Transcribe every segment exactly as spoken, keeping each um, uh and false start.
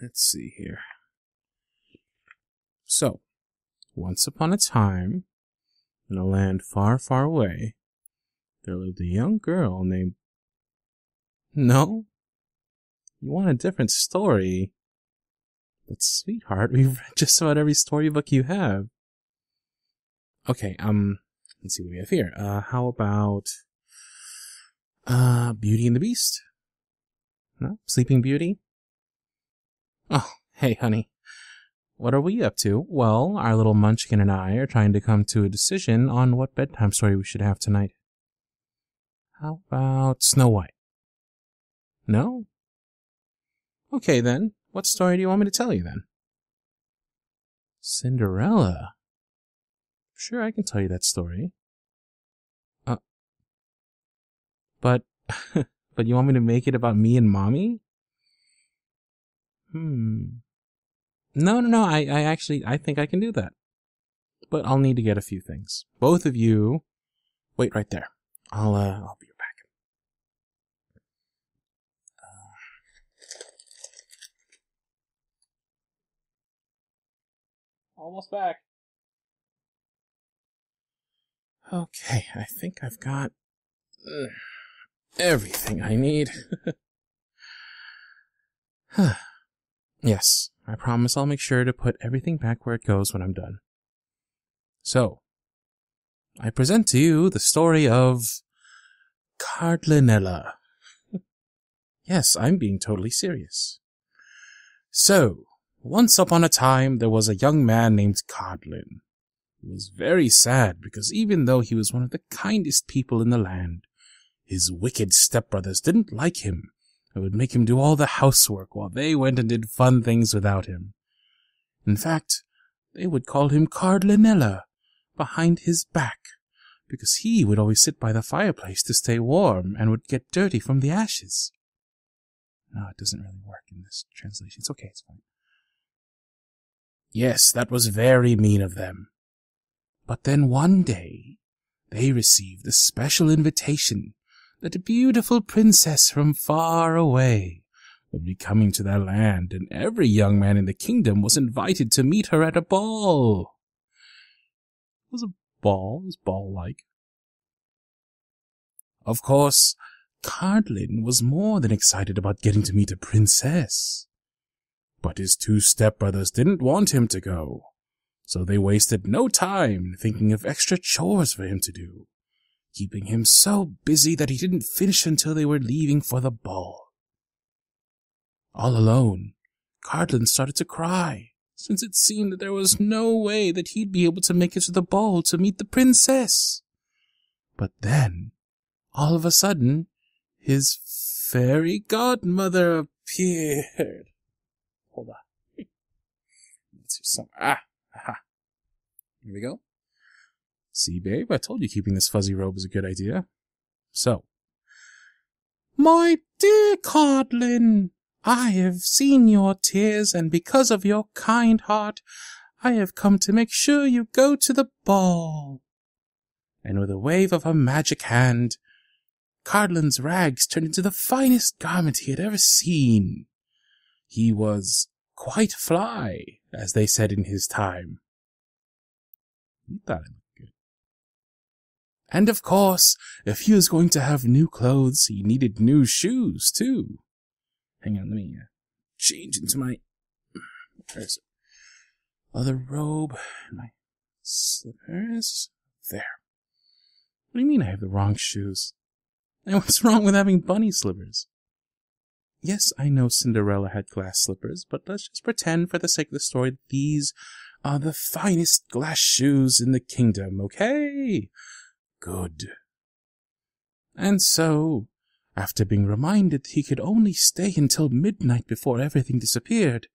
let's see here. So, once upon a time, in a land far, far away, there lived a young girl named... No? You want a different story? But sweetheart, we've read just about every storybook you have. Okay, um, let's see what we have here. Uh, how about... Uh, Beauty and the Beast? No? Sleeping Beauty? Oh, hey, honey. What are we up to? Well, our little munchkin and I are trying to come to a decision on what bedtime story we should have tonight. How about Snow White? No? Okay, then. What story do you want me to tell you, then? Cinderella? Sure, I can tell you that story. Uh, but... But you want me to make it about me and Mommy? Hmm. No, no, no, I, I actually, I think I can do that. But I'll need to get a few things. Both of you, wait right there. I'll, uh, I'll be right back. Uh, Almost back. Okay, I think I've got... Ugh. Everything I need. Yes, I promise I'll make sure to put everything back where it goes when I'm done. So, I present to you the story of Cardlinella. Yes, I'm being totally serious. So, once upon a time, there was a young man named Cardlin. He was very sad because even though he was one of the kindest people in the land, his wicked stepbrothers didn't like him and would make him do all the housework while they went and did fun things without him. In fact, they would call him Cardlinella behind his back because he would always sit by the fireplace to stay warm and would get dirty from the ashes. No, it doesn't really work in this translation. It's okay, it's fine. Yes, that was very mean of them. But then one day, they received a special invitation that a beautiful princess from far away would be coming to their land, and every young man in the kingdom was invited to meet her at a ball. It was a ball, it was ball-like. Of course, Cardlin was more than excited about getting to meet a princess. But his two stepbrothers didn't want him to go, so they wasted no time thinking of extra chores for him to do, keeping him so busy that he didn't finish until they were leaving for the ball. All alone, Cardlin started to cry, since it seemed that there was no way that he'd be able to make it to the ball to meet the princess. But then, all of a sudden, his fairy godmother appeared. Hold on. Let's do some. Ah, aha. Here we go. See, babe, I told you keeping this fuzzy robe was a good idea. So, my dear Cardlin, I have seen your tears, and because of your kind heart, I have come to make sure you go to the ball. And with a wave of her magic hand, Cardlin's rags turned into the finest garment he had ever seen. He was quite fly, as they said in his time. You thought it. And of course, if he was going to have new clothes, he needed new shoes, too. Hang on, let me uh, change into my... There's other robe, my slippers. There. What do you mean I have the wrong shoes? And what's wrong with having bunny slippers? Yes, I know Cinderella had glass slippers, but let's just pretend for the sake of the story that these are the finest glass shoes in the kingdom, okay? Good. And so, after being reminded that he could only stay until midnight before everything disappeared,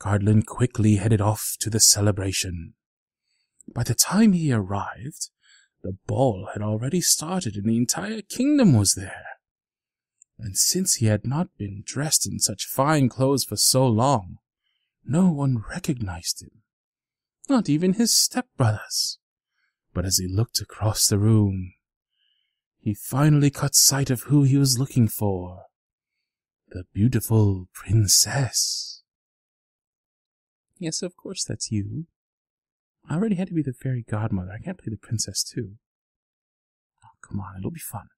Cardlin quickly headed off to the celebration. By the time he arrived, the ball had already started and the entire kingdom was there. And since he had not been dressed in such fine clothes for so long, no one recognized him, not even his stepbrothers. But as he looked across the room, he finally caught sight of who he was looking for, the beautiful princess. Yes, of course, that's you. I already had to be the fairy godmother. I can't play the princess, too. Oh, come on, it'll be fun.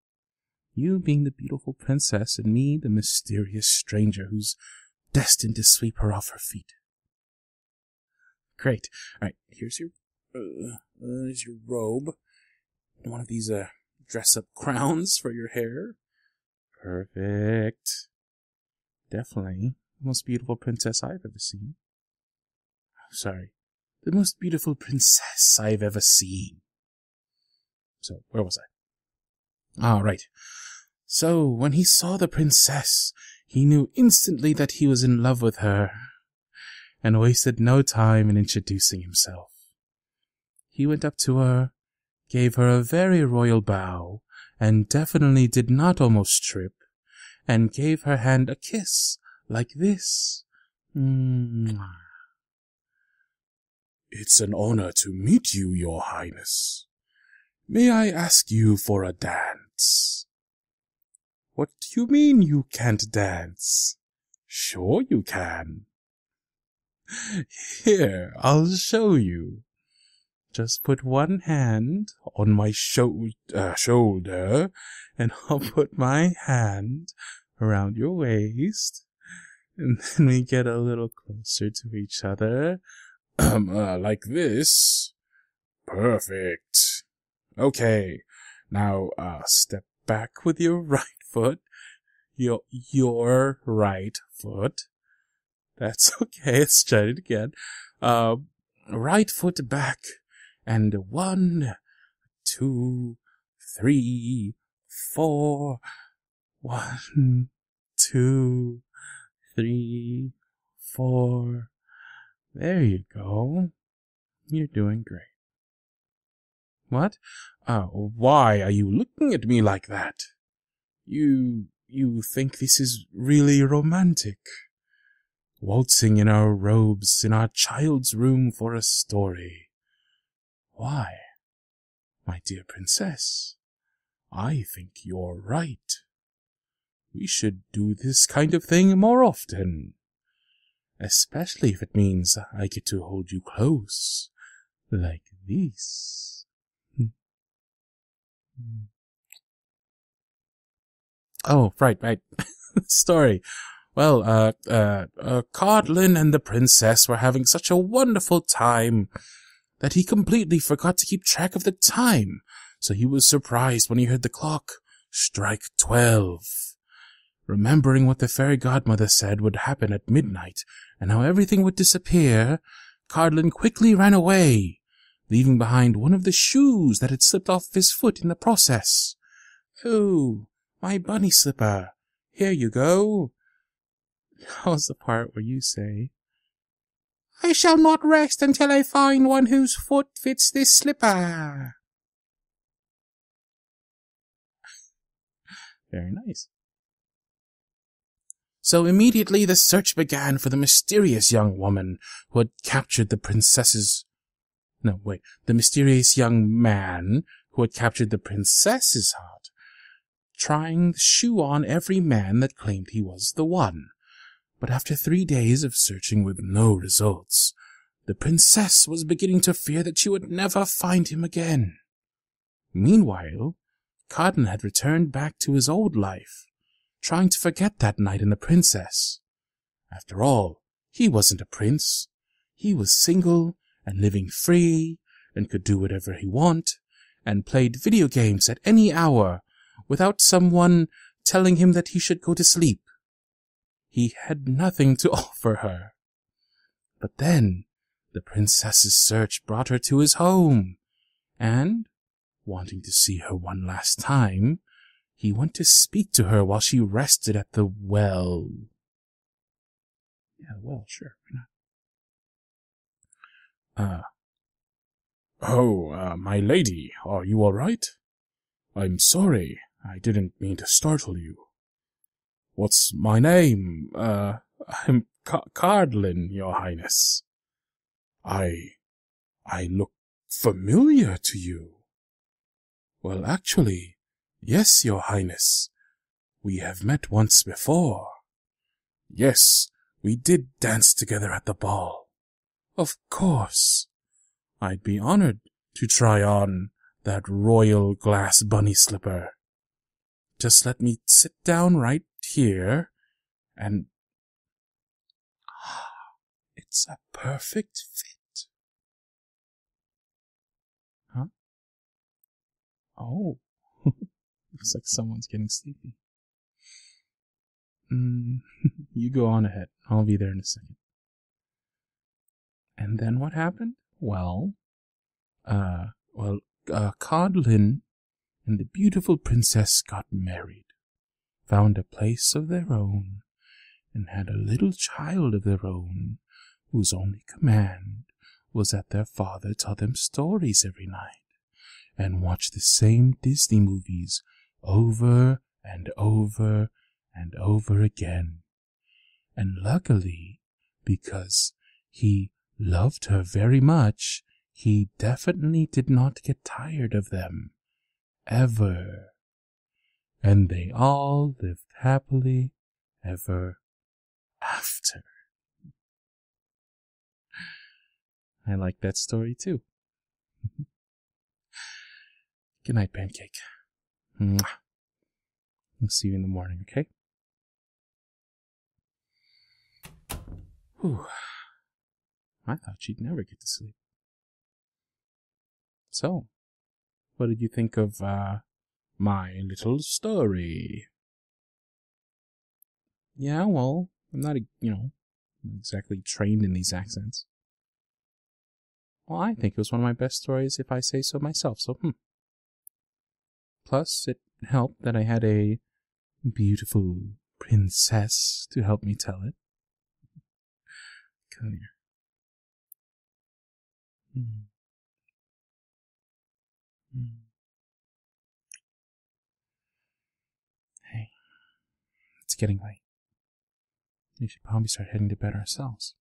You being the beautiful princess, and me the mysterious stranger who's destined to sweep her off her feet. Great. All right, here's your, uh, there's your robe. One of these, uh, dress-up crowns for your hair. Perfect. Definitely the most beautiful princess I've ever seen. I'm sorry. The most beautiful princess I've ever seen. So, where was I? Ah, right. So, when he saw the princess, he knew instantly that he was in love with her, and wasted no time in introducing himself. He went up to her, gave her a very royal bow, and definitely did not almost trip, and gave her hand a kiss, like this. Mm. It's an honor to meet you, Your Highness. May I ask you for a dance? What do you mean you can't dance? Sure you can. Here, I'll show you. Just put one hand on my sho uh, shoulder, and I'll put my hand around your waist, and then we get a little closer to each other, um, uh, like this. Perfect. Okay, now uh, step back with your right foot, your your right foot. That's okay. Let's try it again. Uh, right foot back. And one, two, three, four. One, two, three, four. There you go. You're doing great. What? Uh, why are you looking at me like that? You, you think this is really romantic? Waltzing in our robes in our child's room for a story. Why, my dear princess, I think you're right. We should do this kind of thing more often, especially if it means I get to hold you close, like this. Oh, right, right. Story. Well, uh, uh, uh, Cardlin and the princess were having such a wonderful time that he completely forgot to keep track of the time, so he was surprised when he heard the clock strike twelve. Remembering what the fairy godmother said would happen at midnight, and how everything would disappear, Cardlin quickly ran away, leaving behind one of the shoes that had slipped off his foot in the process. Oh, my bunny slipper, here you go. That was the part where you say, I shall not rest until I find one whose foot fits this slipper. Very nice. So immediately the search began for the mysterious young woman who had captured the princess's... No, wait. The mysterious young man who had captured the princess's heart, trying the shoe on every man that claimed he was the one. But after three days of searching with no results, the princess was beginning to fear that she would never find him again. Meanwhile, Cardlin had returned back to his old life, trying to forget that night and the princess. After all, he wasn't a prince. He was single and living free and could do whatever he wanted and played video games at any hour without someone telling him that he should go to sleep. He had nothing to offer her. But then the princess's search brought her to his home, and, wanting to see her one last time, he went to speak to her while she rested at the well. Yeah, well, sure, why not? Uh, oh, uh, my lady, are you all right? I'm sorry, I didn't mean to startle you. What's my name? Uh, I'm Ca Cardlin, Your Highness. I... I look familiar to you. Well, actually, yes, Your Highness. We have met once before. Yes, we did dance together at the ball. Of course. I'd be honored to try on that royal glass bunny slipper. Just let me sit down right here, and... Ah, it's a perfect fit. Huh? Oh. Looks like someone's getting sleepy. Mm, you go on ahead. I'll be there in a second. And then what happened? Well, uh, well, uh, Cardlin and the beautiful princess got married, found a place of their own, and had a little child of their own, whose only command was that their father tell them stories every night, and watch the same Disney movies over and over and over again. And luckily, because he loved her very much, he definitely did not get tired of them, ever. And they all lived happily ever after. I like that story too. Good night, Pancake. Mwah. I'll see you in the morning, okay? Whew. I thought she'd never get to sleep. So, what did you think of uh, my little story? Yeah, well, I'm not, you know, exactly trained in these accents. Well, I think it was one of my best stories, if I say so myself, so hmm. Plus, it helped that I had a beautiful princess to help me tell it. Come here. Mm. Mm. Hey, it's getting late. We should probably start heading to bed ourselves.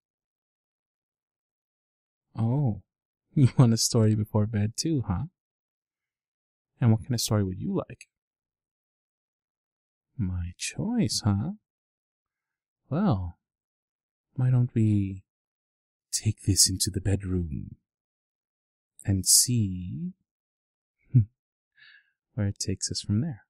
Oh, you want a story before bed too, huh? And what kind of story would you like? My choice, huh? Well, why don't we take this into the bedroom and see where it takes us from there?